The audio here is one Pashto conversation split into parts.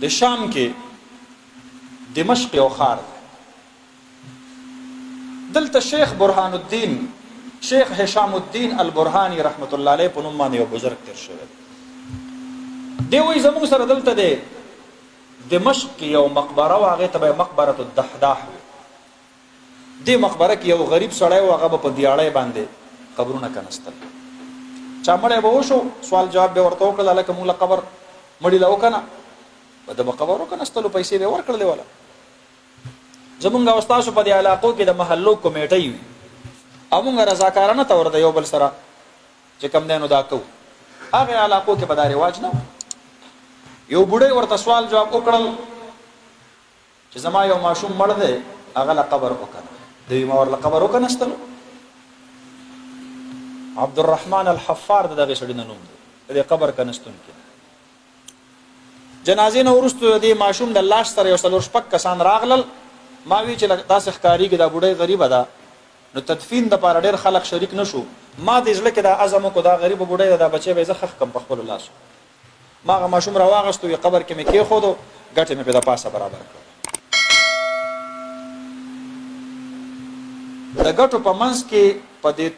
د شام کې دمشق یو خار دلته شیخ برهان الدین شیخ هشام الدین البرهانی رحمت الله علیه په نوم باندې یو بزرګ تیر شوی دی. وایي زموږ سره دلته دی دمشق یو مقبره و هغې ته به یې مقبرة الدحداح دې مقبره کې یو غریب سړی و هغه به په دیاړۍ باندې قبرونه کنستل. چا مړی به وشو سوال جواب به یې ورته وکړل هلکه موږ له قبر مړي له وکنه د بقبرو کنستلو پیسې به یې ورکړلې. والا زمونږ او ستاسو په دې علاقو کې د محلو کمیټۍ وي او مونږ رضاکارانه طور د یو بل سره چې کم دی نو دا کوو. هغې علاقو کې به دا رواج نه و. یو بوډۍ ورته سوال جواب وکړل چې زما یو ماشوم مړ دی هغه له قبر وکنه دوی ما ورله قبر وکنستلو. عبدالرحمن الحفار د دغې سړي نه نوم دی د دې قبر کنستونکي. جنازې نه وروسته د ماشوم د لاش سره یو څلور شپږ کسان راغلل. ما وی چې داسې ښکارېږي دا بوډۍ غریبه ده نو تدفین دپاره ډېر خلک شریک نه شو. ما د زړه کې دا عزم وکړو دا غریبه بوډۍ ده دا بچی به یې زه ښخ کړم په خپلو لاسو. ما هغه ماشوم راواغست یو قبر کې مې کېښودو ګټې مې په د پاسه برابر کړه. د ګټو په منځ کې په دې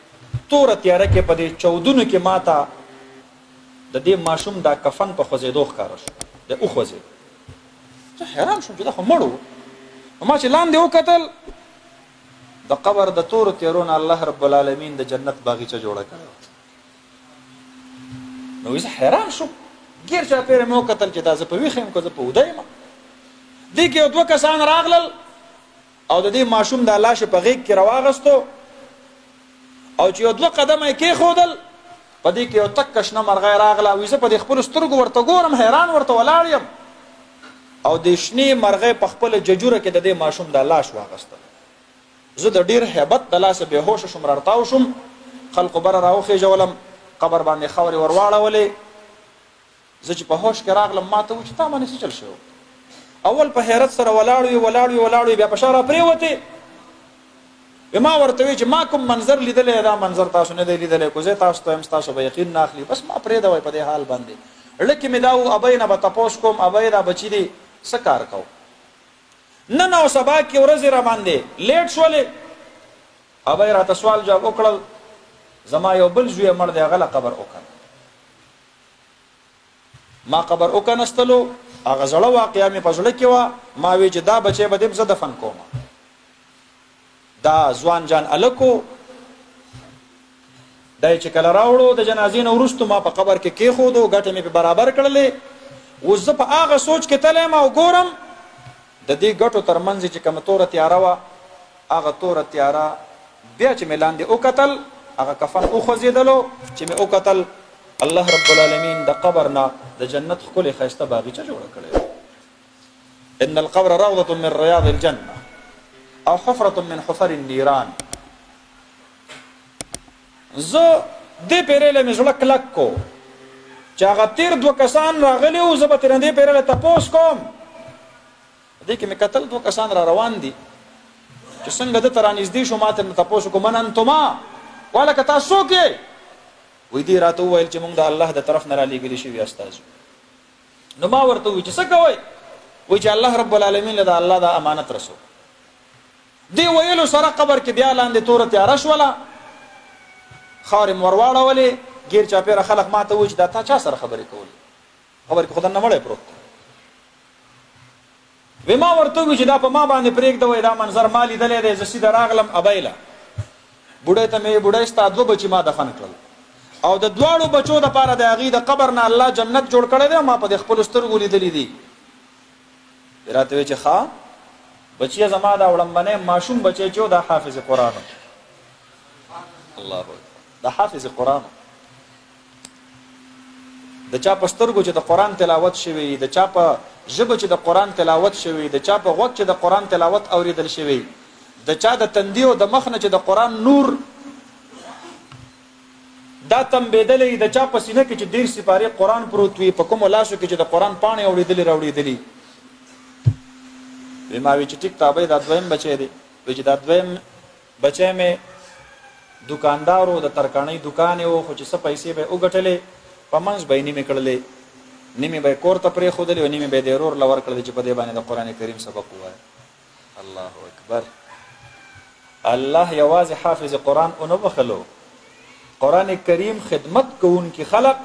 توره تیاره کې په دې چودونو کې ما ته د دې ماشوم دا کفن په خوځېدو ښکاره شو د اوخوځېد. زه حیران شوم چې دا خو مړ و. ما چې لاندې وکتل د قبر د تورو تیرو نه الله رب العالمین د جنت باغیچه جوړه کړې. نو زه حیران شوم ګیر چاپېره مې وکتل چې دا زه په ویښه یم که زه په اوده یم. دې کې یو دوه کسان راغلل او د دې ماشوم دا لاش په غېږ کې راواغستو او چې یو دوه قدمه یې کېښودل. په دې کې یو تک شنه مرغۍ راغله. وایي زه په دې خپلو سترګو ورته ګورم حیران ورته ولاړ یم او د شنې مرغۍ په خپله ججوره کې د دې ماشوم دا لاش واغسته. زه د ډېر هیبت د لاسه بېهوشه شوم رارتاو شوم خلکو بره راوخېژولم قبر باندې خاورې ور واړولې. زه چې په هوش کې راغلم ما ته و چې تا باندې څه چل شوی. اول په حیرت سره ولاړ وي ولاړ وي ولاړ وي بیا په شا راپرېوتې. ما ورته وی چې ما کوم منظر لیدلی دا منظر تاسو نه دی لیدلی خو زه تاسو ته یم ستاسو به یقین نه اخلي بس ما پرېږدوئ. په دې حال باندې زړه کې مې دا و ابۍ نه به تپوس کوم ابۍ دا بچي دی څه کار کو. نن او سبا کې ورځې را باندې لیټ شولې. ابۍ راته سوال جواب وکړل زما یو بل زوی مړ دی هغه له قبر وکنه. ما قبر وکنستلو هغه زړه واقعه مې په زړه کې وه. ما وی چې دا بچی به دې زه دفن کوم دا ځوان جان الکو دای چې کله راوړو د جنازې نه وروستو ما په قبر کې کېښودو ګټې مې په برابر کړلې. اوس زه په هغه سوچ کې تللی یم او ګورم د دې ګټو تر منځ چې کومه توره تیاره وه هغه توره تیاره بیا چې مې لاندې وکتل هغه کفن وخوځېدلو چې مې وکتل الله رب العالمین د قبر نه د جنت ښکلې ښایسته باغیچه جوړه کړې. ان القبر روضة من ریاض الجنه او حفرة من حفر النيران. زه دې پیریله مې زړه کلک کو چې هغه تېر دوه کسان راغلي وو زه به ترې دې پیریله تپوس کوم. په دې کې مې کتل دوه کسان را روان دي چې څنګه دته را نږدې شو ما ترې تپوس وکړو من انتما وهلکه تا څوک یې. وایي دې راته وویل چې موږ د الله د طرف نه رالېږلي شوي استازو. نو ما ورته ووایي چې څه کوئ. وایي چې الله رب العالمین له د الله دا امانت رسو. دی ویلو سره قبر کې بیا لاندې توره تیاره شوله خاورې مې ور واړولې. ګیر چاپېره خلک ما ته وایي چې دا تا چا سره خبرې کولې خبر کې خو دننه مړی پروت دی. وایي ما ورته ووایي چې دا په ما باندې پرېږدوئ دا منظر ما لیدلی دی. زه سیده راغلم ابۍ له بوډۍ ته مې وایي بوډۍ ستا دوه بچي ما دفن کړل او د دواړو بچو دپاره د هغې د قبر نه الله جنت جوړ کړی دی ما په دې خپلو سترګو لیدلي دي. وایي راته وایي چې ښه بچی زما دا وړمبنی ماشوم بچی چې دا حافظ قرآن الله دا حافظ قرآن د چا په سترګو چې د قرآن تلاوت شوي د چا په ژبه چې د قرآن تلاوت شوي د چا په غوږ چې د قرآن تلاوت اورېدل شوي د چا د تندي او د مخ نه چې د قرآن نور دا تمبېدلی د چا په سینه کې چې ډېر سپارې قرآن پروت وي په کومو لاسو کې چې د قرآن پاڼې اورېدلې راوړېدلي. ما وی چې ټیک تابې دا دویم بچی دی. وی چې دا دویم بچی مې دوکاندارو د ترکاڼۍ دوکانې و خو چې څه پیسې به یې وګټلې په منځ به یې نیمې کړلې. نیمه به کور ته پرې خودلې او نیمه به د ضرور لور کړل چې په دې باندې د قران کریم سبق وایي. الله اکبر. الله یوازې حافظ قران او نو بخلو قران کریم خدمت کوونکي خلق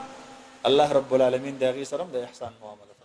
الله رب العالمین د غي سره د احسان معامله